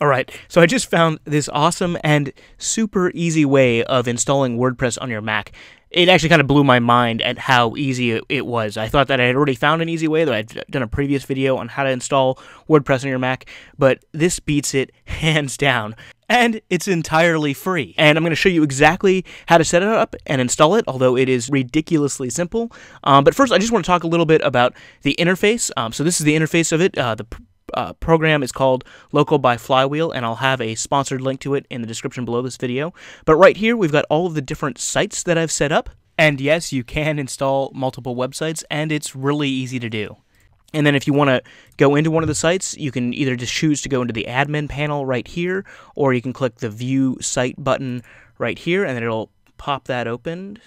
All right, so I just found this awesome and super easy way of installing WordPress on your Mac. It actually kind of blew my mind at how easy it was. I thought that I had already found an easy way, though I'd done a previous video on how to install WordPress on your Mac, but this beats it hands down. And it's entirely free. And I'm going to show you exactly how to set it up and install it, although it is ridiculously simple. But first, I just want to talk a little bit about the interface. So this is the interface of it. The program is called Local by Flywheel, and I'll have a sponsored link to it in the description below this video. But right here, we've got all of the different sites that I've set up. And yes, you can install multiple websites, and it's really easy to do. And then if you want to go into one of the sites, you can either just choose to go into the admin panel right here, or you can click the View Site button right here, and then it'll pop that open.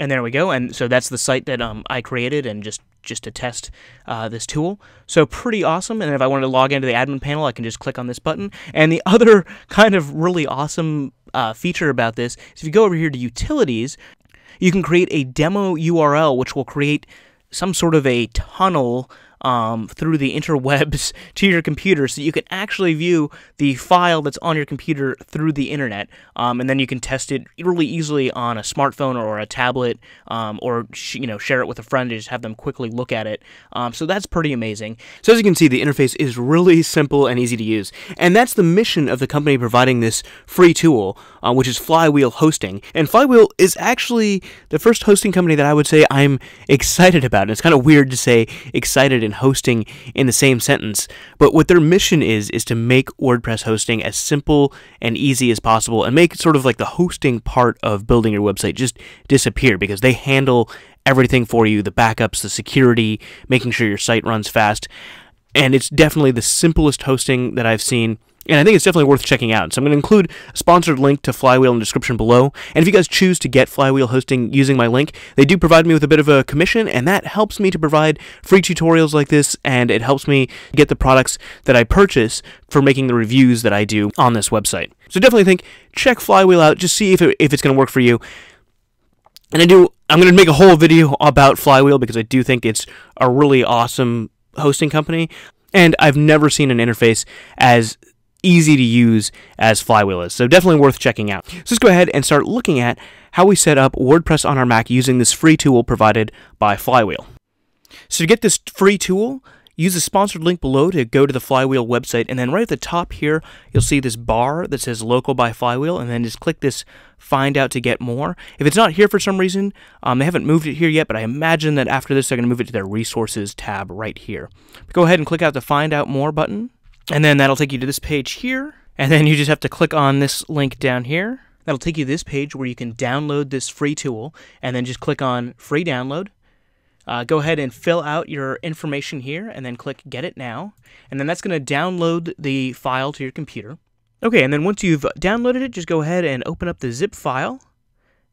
And there we go. And so that's the site that I created and just to test this tool. So pretty awesome. And if I wanted to log into the admin panel, I can just click on this button. And the other kind of really awesome feature about this is if you go over here to Utilities, you can create a demo URL, which will create some sort of a tunnel through the interwebs to your computer, so you can actually view the file that's on your computer through the internet, and then you can test it really easily on a smartphone or a tablet, or share it with a friend to just have them quickly look at it. So that's pretty amazing. So as you can see, the interface is really simple and easy to use, and that's the mission of the company providing this free tool, which is Flywheel Hosting. And Flywheel is actually the first hosting company that I would say I'm excited about. And it's kind of weird to say excited and hosting in the same sentence, but what their mission is to make WordPress hosting as simple and easy as possible, and make sort of like the hosting part of building your website just disappear, because they handle everything for you, the backups, the security, making sure your site runs fast. And it's definitely the simplest hosting that I've seen, and I think it's definitely worth checking out. So I'm going to include a sponsored link to Flywheel in the description below. And if you guys choose to get Flywheel Hosting using my link, they do provide me with a bit of a commission, and that helps me to provide free tutorials like this, and it helps me get the products that I purchase for making the reviews that I do on this website. So definitely check Flywheel out, just see if it's going to work for you. And I'm going to make a whole video about Flywheel, because I do think it's a really awesome hosting company, and I've never seen an interface as easy to use as Flywheel is, so definitely worth checking out. So let's go ahead and start looking at how we set up WordPress on our Mac using this free tool provided by Flywheel. So to get this free tool, use the sponsored link below to go to the Flywheel website, and then right at the top here, you'll see this bar that says Local by Flywheel, and then just click this Find Out to get more. If it's not here for some reason, they haven't moved it here yet, but I imagine that after this, they're going to move it to their Resources tab right here. But go ahead and click out the Find Out More button. And then that'll take you to this page here, and then you just have to click on this link down here. That'll take you to this page where you can download this free tool, and then just click on Free Download. Go ahead and fill out your information here, and then click Get It Now, and then that's going to download the file to your computer. Okay, and then once you've downloaded it, just go ahead and open up the zip file.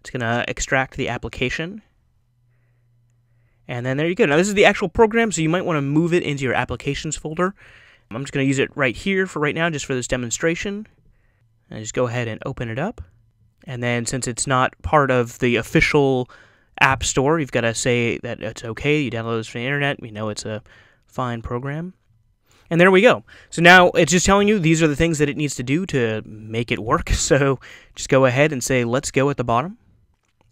It's going to extract the application. And then there you go. Now this is the actual program, so you might want to move it into your Applications folder. I'm just going to use it right here for right now, just for this demonstration. And just go ahead and open it up. And then since it's not part of the official app store, you've got to say that it's okay. You download this from the internet. We know it's a fine program. And there we go. So now it's just telling you these are the things that it needs to do to make it work. So just go ahead and say, let's go at the bottom.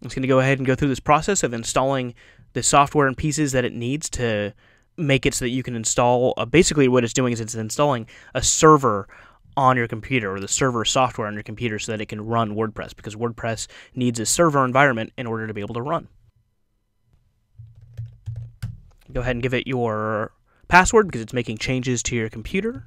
It's going to go ahead and go through this process of installing the software and pieces that it needs to make it so that you can install, basically what it's doing is it's installing a server on your computer, or the server software on your computer, so that it can run WordPress, because WordPress needs a server environment in order to be able to run. Go ahead and give it your password, because it's making changes to your computer.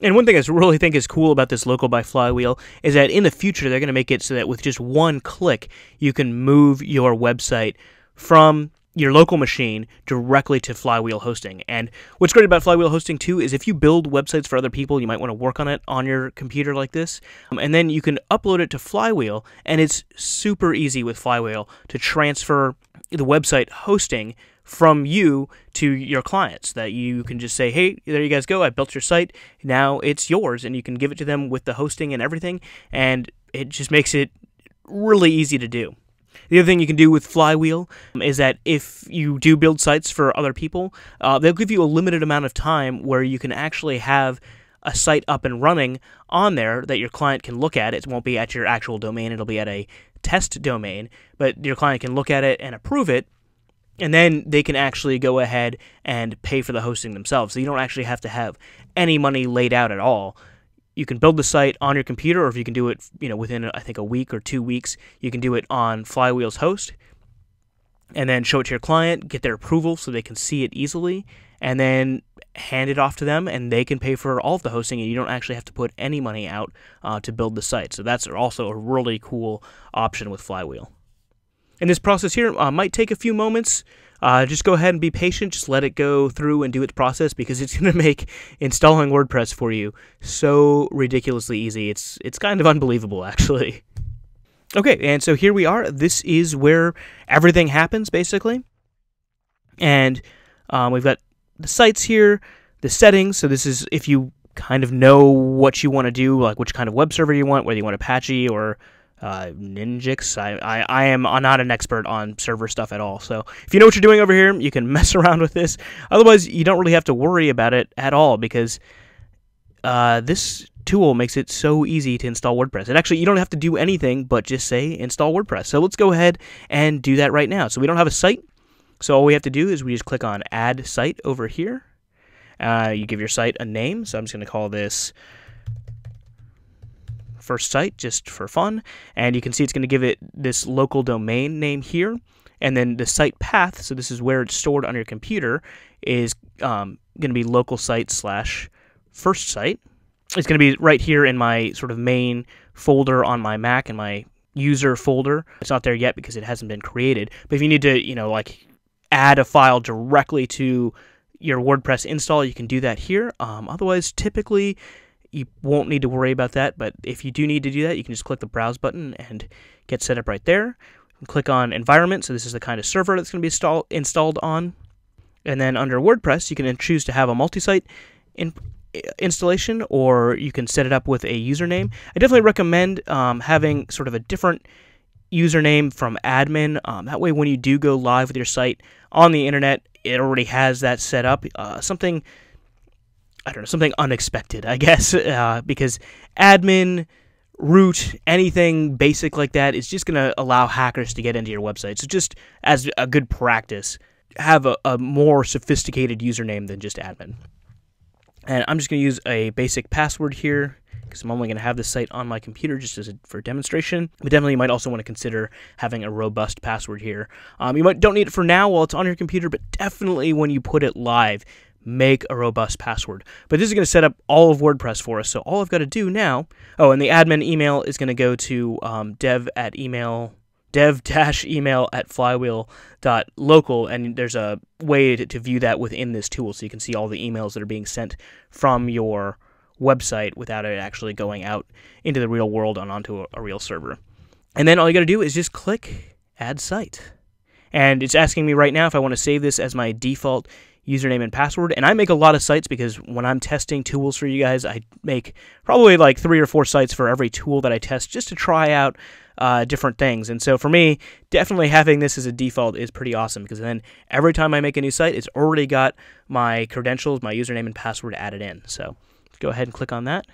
And one thing I really think is cool about this Local by Flywheel is that in the future they're going to make it so that with just one click you can move your website from your local machine directly to Flywheel Hosting. And what's great about Flywheel Hosting too is if you build websites for other people, you might want to work on it on your computer like this, and then you can upload it to Flywheel, and it's super easy with Flywheel to transfer the website hosting from you to your clients, that you can just say, hey, there you guys go, I built your site, now it's yours, and you can give it to them with the hosting and everything, and it just makes it really easy to do. The other thing you can do with Flywheel is that if you do build sites for other people, they'll give you a limited amount of time where you can actually have a site up and running on there that your client can look at. It won't be at your actual domain, it'll be at a test domain, but your client can look at it and approve it, and then they can actually go ahead and pay for the hosting themselves. So you don't actually have to have any money laid out at all. You can build the site on your computer, or if you can do it, you know, within I think a week or 2 weeks, you can do it on Flywheel's host, and then show it to your client, get their approval so they can see it easily, and then hand it off to them, and they can pay for all of the hosting, and you don't actually have to put any money out to build the site. So that's also a really cool option with Flywheel. And this process here might take a few moments. Just go ahead and be patient. Just let it go through and do its process, because it's going to make installing WordPress for you so ridiculously easy. It's kind of unbelievable, actually. Okay, and so here we are. This is where everything happens, basically. And we've got the sites here, the settings. So this is if you kind of know what you want to do, like which kind of web server you want, whether you want Apache or Ninjix. I am not an expert on server stuff at all. So if you know what you're doing over here, you can mess around with this. Otherwise, you don't really have to worry about it at all, because this tool makes it so easy to install WordPress. And actually, you don't have to do anything but just say install WordPress. So let's go ahead and do that right now. So we don't have a site. So all we have to do is we just click on add site over here. You give your site a name. So I'm just going to call this first site just for fun. And you can see it's going to give it this local domain name here. And then the site path, so this is where it's stored on your computer, is going to be local site slash first site. It's going to be right here in my sort of main folder on my Mac, in my user folder. It's not there yet because it hasn't been created. But if you need to, you know, like add a file directly to your WordPress install, you can do that here. Otherwise, typically, you won't need to worry about that. But if you do need to do that, you can just click the Browse button and get set up right there. And click on Environment. So this is the kind of server that's going to be installed on. And then under WordPress, you can choose to have a multi-site installation, or you can set it up with a username. I definitely recommend having sort of a different username from admin. That way when you do go live with your site on the internet, it already has that set up. Something, I don't know, something unexpected, I guess, because admin, root, anything basic like that is just going to allow hackers to get into your website. So just as a good practice, have a more sophisticated username than just admin. And I'm just going to use a basic password here because I'm only going to have this site on my computer just as for demonstration. But definitely you might also want to consider having a robust password here. You don't need it for now while it's on your computer, but definitely when you put it live, make a robust password. But this is going to set up all of WordPress for us. So all I've got to do now, oh, and the admin email is going to go to dev-email@flywheel.local, and there's a way to view that within this tool, so you can see all the emails that are being sent from your website without it actually going out into the real world and onto a real server. And then all you got to do is just click Add Site. And it's asking me right now if I want to save this as my default username and password. And I make a lot of sites because when I'm testing tools for you guys, I make probably like 3 or 4 sites for every tool that I test just to try out different things. And so for me, definitely having this as a default is pretty awesome, because then every time I make a new site, it's already got my credentials, my username and password added in. So go ahead and click on that.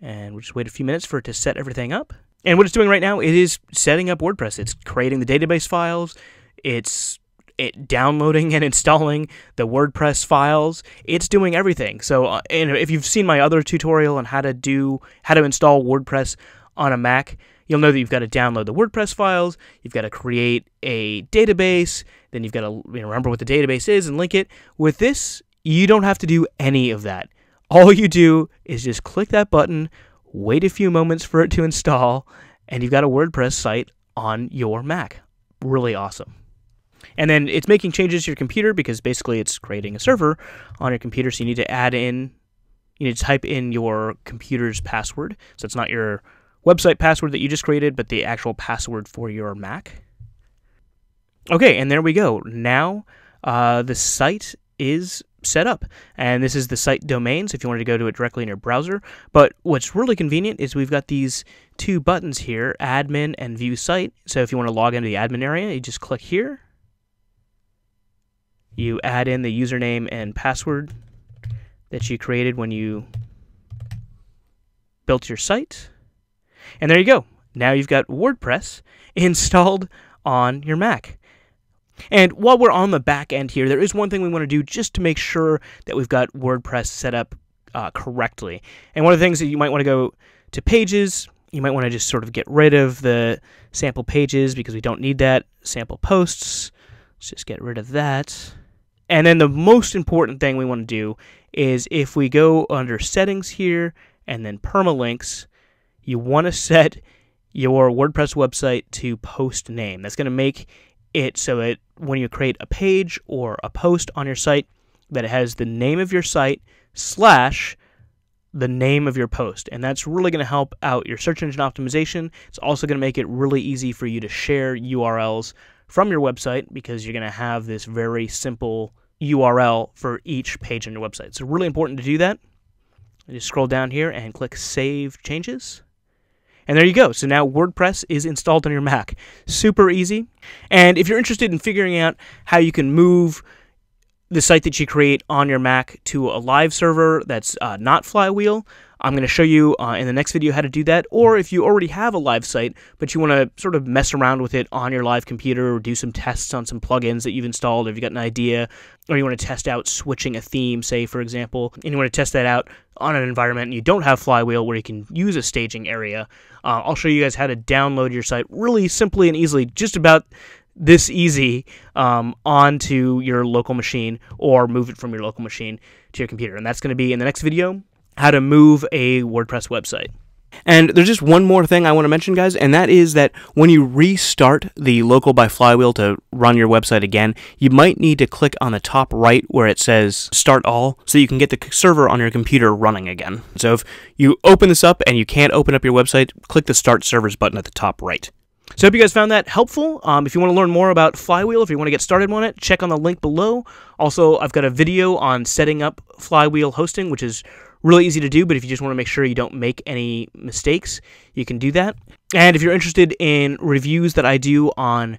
And we'll just wait a few minutes for it to set everything up. And what it's doing right now, it is setting up WordPress. It's creating the database files. It's downloading and installing the WordPress files. It's doing everything. So and if you've seen my other tutorial on how to install WordPress on a Mac, you'll know that you've got to download the WordPress files, you've got to create a database, then you've got to remember what the database is and link it. With this, you don't have to do any of that. All you do is just click that button, wait a few moments for it to install, and you've got a WordPress site on your Mac. Really awesome. And then it's making changes to your computer because basically it's creating a server on your computer. So you need to type in your computer's password. So it's not your website password that you just created, but the actual password for your Mac. Okay, and there we go. Now the site is set up. And this is the site domain, so if you wanted to go to it directly in your browser. But what's really convenient is we've got these 2 buttons here, admin and view site. So if you want to log into the admin area, you just click here. You add in the username and password that you created when you built your site, and there you go. Now you've got WordPress installed on your Mac. And while we're on the back end here, there is one thing we want to do just to make sure that we've got WordPress set up correctly. And one of the things that you might want to go to pages, you might want to just sort of get rid of the sample pages because we don't need that. Sample posts, let's just get rid of that. And then the most important thing we want to do is if we go under settings here and then permalinks, you want to set your WordPress website to post name. That's going to make it so that when you create a page or a post on your site, that it has the name of your site / the name of your post. And that's really going to help out your search engine optimization. It's also going to make it really easy for you to share URLs from your website because you're going to have this very simple URL for each page on your website. So really important to do that. You just scroll down here and click Save Changes. And there you go. So now WordPress is installed on your Mac. Super easy. And if you're interested in figuring out how you can move the site that you create on your Mac to a live server that's not Flywheel, I'm going to show you in the next video how to do that. Or if you already have a live site, but you want to sort of mess around with it on your live computer or do some tests on some plugins that you've installed, or if you've got an idea, or you want to test out switching a theme, say, for example, and you want to test that out on an environment and you don't have Flywheel where you can use a staging area, I'll show you guys how to download your site really simply and easily, just about this easy, onto your local machine or move it from your local machine to your computer. And that's going to be in the next video, how to move a WordPress website. And there's just one more thing I want to mention, guys, and that is that when you restart the Local by Flywheel to run your website again, you might need to click on the top right where it says Start All so you can get the server on your computer running again. So if you open this up and you can't open up your website, click the Start Servers button at the top right. So I hope you guys found that helpful. If you want to learn more about Flywheel, if you want to get started on it, check on the link below. Also, I've got a video on setting up Flywheel hosting, which is really easy to do, but if you just want to make sure you don't make any mistakes, you can do that. And if you're interested in reviews that I do on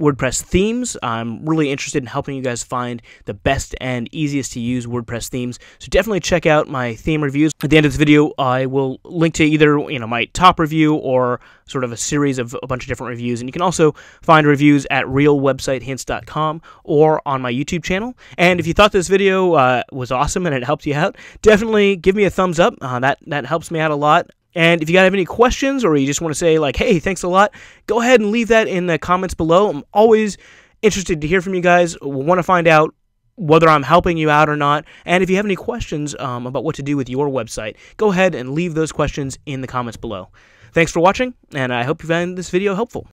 WordPress themes, I'm really interested in helping you guys find the best and easiest to use WordPress themes. So definitely check out my theme reviews. At the end of this video, I will link to either my top review or sort of a series of a bunch of different reviews. And you can also find reviews at realwebsitehints.com or on my YouTube channel. And if you thought this video was awesome and it helped you out, definitely give me a thumbs up. That helps me out a lot. And if you guys have any questions or you just want to say like, hey, thanks a lot, go ahead and leave that in the comments below. I'm always interested to hear from you guys. I want to find out whether I'm helping you out or not. And if you have any questions about what to do with your website, go ahead and leave those questions in the comments below. Thanks for watching, and I hope you found this video helpful.